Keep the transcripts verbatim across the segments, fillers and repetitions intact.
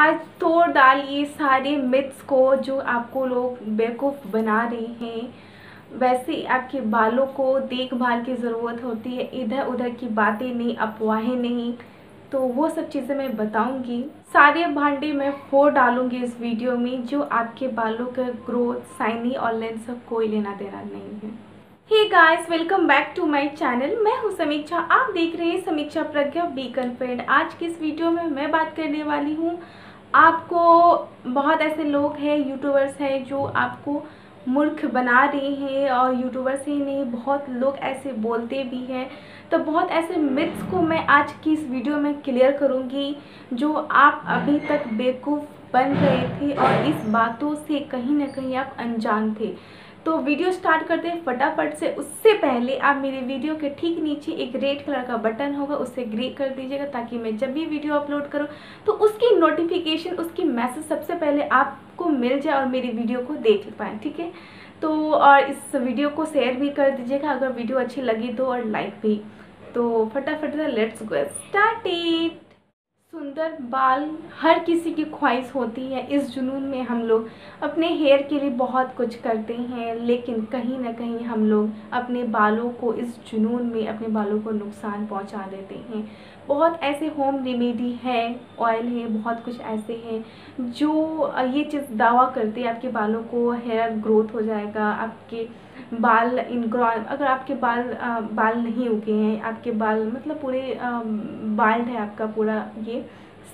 आज तोड़ डाल ये सारे मिथ्स को जो आपको लोग बेवकूफ़ बना रहे हैं। वैसे आपके बालों को देखभाल की ज़रूरत होती है, इधर उधर की बातें नहीं, अफवाहें नहीं, तो वो सब चीज़ें मैं बताऊंगी। सारे भांडे मैं फोड़ डालूंगी इस वीडियो में जो आपके बालों का ग्रोथ, शाइनी और लेंथ सब कोई लेना देना नहीं है। Hey guys, welcome back to my channel. मैं हूँ समीक्षा, आप देख रहे हैं समीक्षा प्रज्ञा बी कन्फर्ड। आज की इस वीडियो में मैं बात करने वाली हूँ, आपको बहुत ऐसे लोग हैं, यूट्यूबर्स हैं जो आपको मूर्ख बना रहे हैं, और यूट्यूबर्स ही नहीं बहुत लोग ऐसे बोलते भी हैं। तो बहुत ऐसे मिथ्स को मैं आज की इस वीडियो में क्लियर करूंगी जो आप अभी तक बेवकूफ़ बन गए थे और इस बातों से कहीं ना कहीं आप अनजान थे। तो वीडियो स्टार्ट करते हैं फटाफट से। उससे पहले आप मेरे वीडियो के ठीक नीचे एक रेड कलर का बटन होगा, उसे क्लिक कर दीजिएगा ताकि मैं जब भी वीडियो अपलोड करूं तो उसकी नोटिफिकेशन, उसकी मैसेज सबसे पहले आपको मिल जाए और मेरी वीडियो को देख पाएँ, ठीक है। तो और इस वीडियो को शेयर भी कर दीजिएगा अगर वीडियो अच्छी लगी तो, और लाइक भी। तो फटाफट से लेट्स गो स्टार्ट इट। सुंदर बाल हर किसी की ख्वाहिश होती है। इस जुनून में हम लोग अपने हेयर के लिए बहुत कुछ करते हैं, लेकिन कहीं ना कहीं हम लोग अपने बालों को इस जुनून में अपने बालों को नुकसान पहुंचा देते हैं। बहुत ऐसे होम रेमेडी है, ऑयल है, बहुत कुछ ऐसे हैं जो ये चीज़ दावा करते हैं आपके बालों को हेयर ग्रोथ हो जाएगा, आपके बाल इनग्रो, अगर आपके बाल आ, बाल नहीं उगे हैं, आपके बाल मतलब पूरे बाल्ड है आपका पूरा ये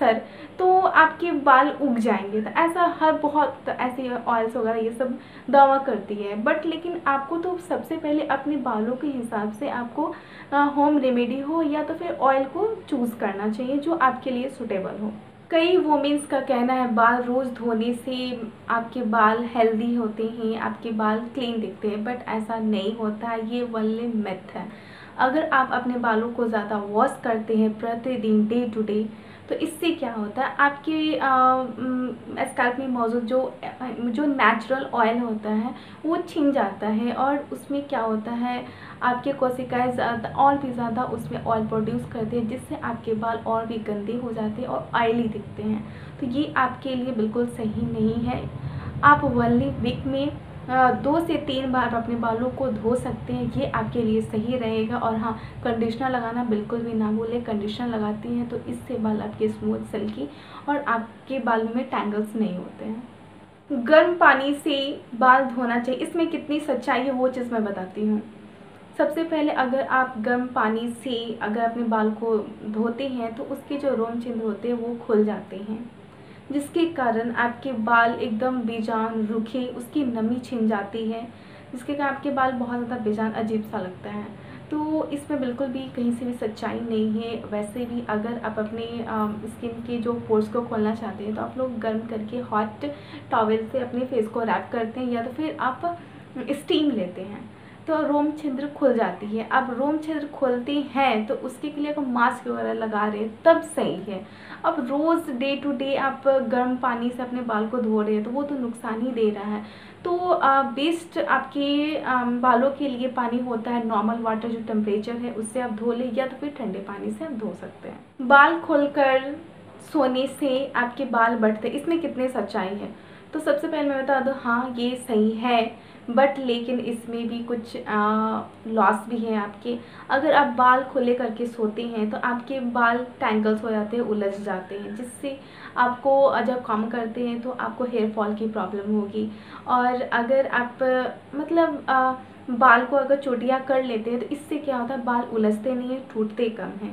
सर, तो आपके बाल उग जाएंगे। तो ऐसा हर बहुत तो ऐसे ऑयल्स वगैरह ये सब दावा करती है, बट लेकिन आपको तो सबसे पहले अपने बालों के हिसाब से आपको आ, होम रेमेडी हो या तो फिर ऑयल को चूज़ करना चाहिए जो आपके लिए सूटेबल हो। कई वुमेंस का कहना है बाल रोज़ धोने से आपके बाल हेल्दी होते हैं, आपके बाल क्लीन दिखते हैं, बट ऐसा नहीं होता है, ये वाले मिथ है। अगर आप अपने बालों को ज़्यादा वॉश करते हैं प्रतिदिन डे टू डे, तो इससे क्या होता है आपके स्कैल्प में मौजूद जो जो नेचुरल ऑयल होता है वो छिन जाता है, और उसमें क्या होता है आपके कोशिकाएं ज़्यादा और भी ज़्यादा उसमें ऑयल प्रोड्यूस करते हैं, जिससे आपके बाल और भी गंदे हो जाते हैं और ऑयली दिखते हैं। तो ये आपके लिए बिल्कुल सही नहीं है। आप वनली वीक में दो से तीन बार अपने बालों को धो सकते हैं, ये आपके लिए सही रहेगा। और हाँ, कंडीशनर लगाना बिल्कुल भी ना भूलें। कंडीशनर लगाती हैं तो इससे बाल आपके स्मूथ, सिल्की और आपके बालों में टैंगल्स नहीं होते हैं। गर्म पानी से बाल धोना चाहिए, इसमें कितनी सच्चाई है वो चीज़ मैं बताती हूँ। सबसे पहले अगर आप गर्म पानी से अगर अपने बाल को धोते हैं तो उसके जो रोम छिद्र होते हैं वो खुल जाते हैं, जिसके कारण आपके बाल एकदम बेजान, रूखे, उसकी नमी छिन जाती है, जिसके कारण आपके बाल बहुत ज़्यादा बेजान, अजीब सा लगता है। तो इसमें बिल्कुल भी कहीं से भी सच्चाई नहीं है। वैसे भी अगर आप अपने स्किन के जो पोर्स को खोलना चाहते हैं तो आप लोग गर्म करके हॉट टॉवेल से अपने फेस को रैप करते हैं, या तो फिर आप स्टीम लेते हैं, तो रोम छिद्र खुल जाती है। अब रोम छिद्र खुलते हैं तो उसके लिए अगर मास्क वगैरह लगा रहे हैं तब सही है। अब रोज़ डे टू डे आप गर्म पानी से अपने बाल को धो रहे हैं तो वो तो नुकसान ही दे रहा है। तो बेस्ट आपके आ, बालों के लिए पानी होता है नॉर्मल वाटर, जो टेम्परेचर है उससे आप धो लें, या तो फिर ठंडे पानी से आप धो सकते हैं। बाल खोलकर सोने से आपके बाल बढ़ते, इसमें कितने सच्चाई है? तो सबसे पहले मैं बता दूँ, हाँ ये सही है, बट लेकिन इसमें भी कुछ लॉस भी है आपके। अगर आप बाल खुले करके सोते हैं तो आपके बाल टैंगल्स हो जाते हैं, उलझ जाते हैं, जिससे आपको जब काम करते हैं तो आपको हेयर फॉल की प्रॉब्लम होगी। और अगर आप मतलब आ, बाल को अगर चोटियाँ कर लेते हैं तो इससे क्या होता है बाल उलझते नहीं है, टूटते कम है।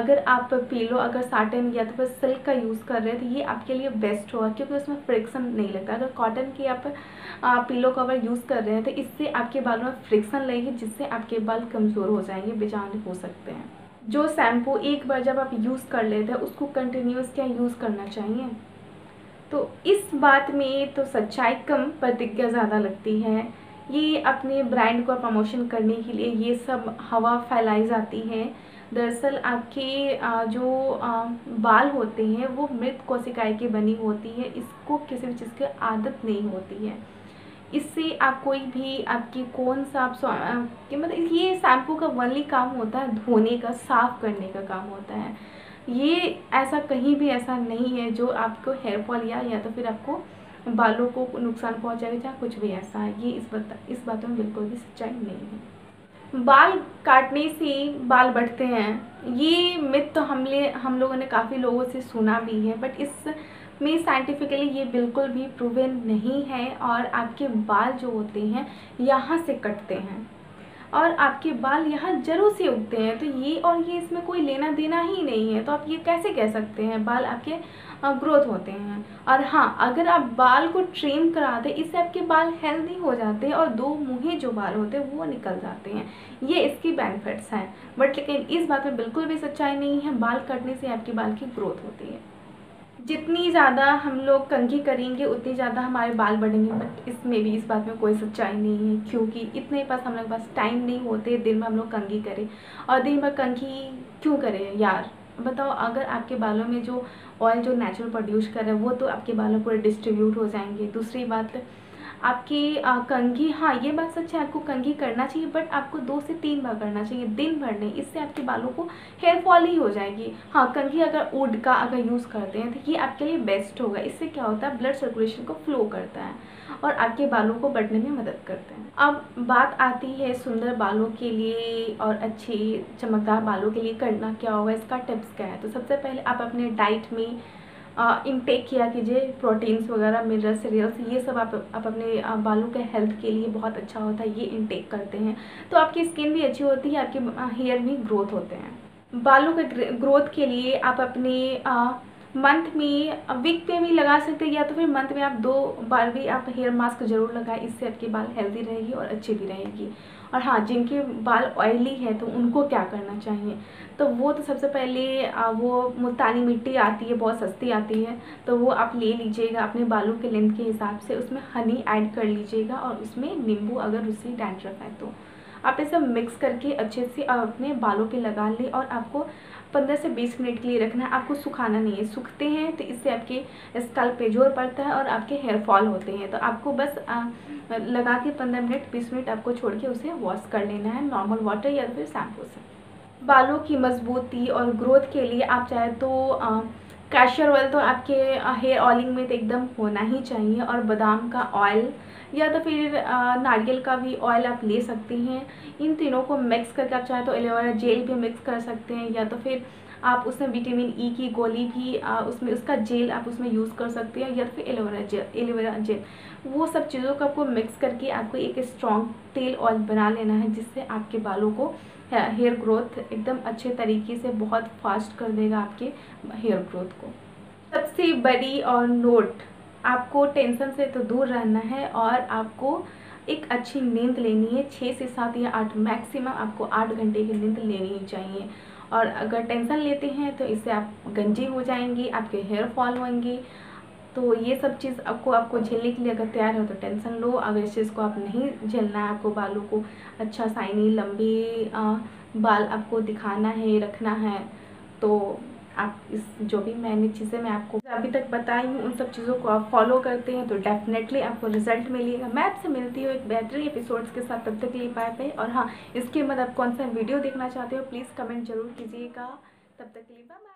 अगर आप पीलो, अगर साटन या तो फिर सिल्क का यूज़ कर रहे हैं तो ये आपके लिए बेस्ट होगा, क्योंकि उसमें फ्रिक्शन नहीं लगता। अगर कॉटन की आप पीलो कवर यूज़ कर रहे हैं तो इससे आपके बालों में फ्रिक्शन लगेगी, जिससे आपके बाल कमज़ोर हो जाएंगे, बेजान हो सकते हैं। जो शैम्पू एक बार जब आप यूज़ कर लेते हैं उसको कंटिन्यूस क्या यूज़ करना चाहिए? तो इस बात में तो सच्चाई कम, प्रतिज्ञा ज़्यादा लगती है। ये अपने ब्रांड को प्रमोशन करने के लिए ये सब हवा फैलाई जाती है। दरअसल आपके जो बाल होते हैं वो मृत कोशिकाएं की बनी होती है, इसको किसी भी चीज़ की आदत नहीं होती है। इससे आप कोई भी आपकी कौन सा आप मतलब ये शैम्पू का वनली काम होता है धोने का, साफ़ करने का काम होता है। ये ऐसा कहीं भी ऐसा नहीं है जो आपको हेयर फॉल या, या तो फिर आपको बालों को नुकसान पहुंचाएगा या कुछ भी ऐसा है। ये इस बता इस बातों में बिल्कुल भी सच्चाई नहीं है। बाल काटने से बाल बढ़ते हैं, ये मिथ तो हमले हम लोगों ने काफ़ी लोगों से सुना भी है, बट इसमें साइंटिफिकली ये बिल्कुल भी प्रूवन नहीं है। और आपके बाल जो होते हैं यहाँ से कटते हैं और आपके बाल यहाँ जड़ों से उगते हैं, तो ये और ये इसमें कोई लेना देना ही नहीं है। तो आप ये कैसे कह सकते हैं बाल आपके ग्रोथ होते हैं। और हाँ, अगर आप बाल को ट्रिम कराते इससे आपके बाल हेल्दी हो जाते हैं और दो मुँहे जो बाल होते हैं वो निकल जाते हैं, ये इसकी बेनिफिट्स हैं। बट लेकिन इस बात में बिल्कुल भी सच्चाई नहीं है, बाल कटने से आपके बाल की ग्रोथ होती है। जितनी ज़्यादा हम लोग कंघी करेंगे उतनी ज़्यादा हमारे बाल बढ़ेंगे, बट इसमें भी इस बात में कोई सच्चाई नहीं है, क्योंकि इतने पास हम लोग पास टाइम नहीं होते दिन में हम लोग कंघी करें। और दिन भर कंघी क्यों करें यार, बताओ। अगर आपके बालों में जो ऑयल जो नेचुरल प्रोड्यूस कर रहा है वो तो आपके बालों पर डिस्ट्रीब्यूट हो जाएंगे। दूसरी बात आपकी कंघी, हाँ ये बात सच है, आपको कंघी करना चाहिए, बट आपको दो से तीन बार करना चाहिए, दिन भर नहीं। इससे आपके बालों को हेयर फॉल ही हो जाएगी। हाँ, कंघी अगर वुड का अगर यूज़ करते हैं तो ये आपके लिए बेस्ट होगा। इससे क्या होता है, ब्लड सर्कुलेशन को फ्लो करता है और आपके बालों को बढ़ने में मदद करते हैं। अब बात आती है सुंदर बालों के लिए और अच्छे चमकदार बालों के लिए करना क्या होगा, इसका टिप्स क्या है। तो सबसे पहले आप अपने डाइट में इनटेक किया कीजिए प्रोटीन्स वगैरह, मिनरल्स, सीरियल्स, ये सब आप आप अपने बालों के हेल्थ के लिए बहुत अच्छा होता है, ये इनटेक करते हैं तो आपकी स्किन भी अच्छी होती है, आपके हेयर भी ग्रोथ होते हैं। बालों के ग्रोथ के लिए आप अपने आ, मंथ में वीक पे भी लगा सकते हैं, या तो फिर मंथ में आप दो बार भी आप हेयर मास्क जरूर लगाएं। इससे आपके बाल हेल्दी रहेगी और अच्छे भी रहेगी। और हाँ, जिनके बाल ऑयली है तो उनको क्या करना चाहिए, तो वो तो सबसे पहले वो मुल्तानी मिट्टी आती है, बहुत सस्ती आती है, तो वो आप ले लीजिएगा अपने बालों के लेंथ के हिसाब से, उसमें हनी ऐड कर लीजिएगा और उसमें नींबू, अगर उससे डैंड्रफ है तो आप ये सब मिक्स करके अच्छे से अपने बालों पे लगा लें। और आपको पंद्रह से बीस मिनट के लिए रखना है, आपको सुखाना नहीं है। सूखते हैं तो इससे आपके स्कल्प पे जोर पड़ता है और आपके हेयर फॉल होते हैं। तो आपको बस आ, लगा के पंद्रह मिनट बीस मिनट आपको छोड़ के उसे वॉश कर लेना है नॉर्मल वाटर या फिर शैम्पू से। बालों की मजबूती और ग्रोथ के लिए आप चाहे तो आ, कैशियर ऑयल तो आपके हेयर ऑयलिंग में तो एकदम होना ही चाहिए, और बादाम का ऑयल या तो फिर नारियल का भी ऑयल आप ले सकते हैं। इन तीनों को मिक्स करके आप चाहे तो एलोवेरा जेल भी मिक्स कर सकते हैं, या तो फिर आप उसमें विटामिन ई की गोली भी आ, उसमें उसका जेल आप उसमें यूज़ कर सकते हैं, या फिर एलोवेरा जेल एलोवेरा जेल वो सब चीज़ों को आपको मिक्स करके आपको एक स्ट्रॉन्ग तेल ऑयल बना लेना है, जिससे आपके बालों को हेयर ग्रोथ एकदम अच्छे तरीके से बहुत फास्ट कर देगा आपके हेयर ग्रोथ को। सबसे बड़ी और नोट, आपको टेंशन से तो दूर रहना है और आपको एक अच्छी नींद लेनी है। छः से सात या आठ मैक्सिमम आपको आठ घंटे की नींद लेनी ही चाहिए। और अगर टेंशन लेते हैं तो इससे आप गंजे हो जाएंगे, आपके हेयर फॉल होंगे। तो ये सब चीज़ आपको आपको झेलने के लिए अगर तैयार हो तो टेंशन लो, अगर इस चीज़ को आप नहीं झेलना है, आपको बालों को अच्छा शाइनी लंबे बाल आपको दिखाना है, रखना है, तो आप इस जो भी मैंने चीज़ें मैं आपको अभी तक बताई हूँ उन सब चीज़ों को आप फॉलो करते हैं तो डेफिनेटली आपको रिजल्ट मिलेगा। मैं आपसे मिलती हूँ एक बेहतर एपिसोड्स के साथ, तब तक के लिए बाय बाय। और हाँ, इसके बाद आप कौन सा वीडियो देखना चाहते हो प्लीज़ कमेंट जरूर कीजिएगा। तब तक के लिए बाय।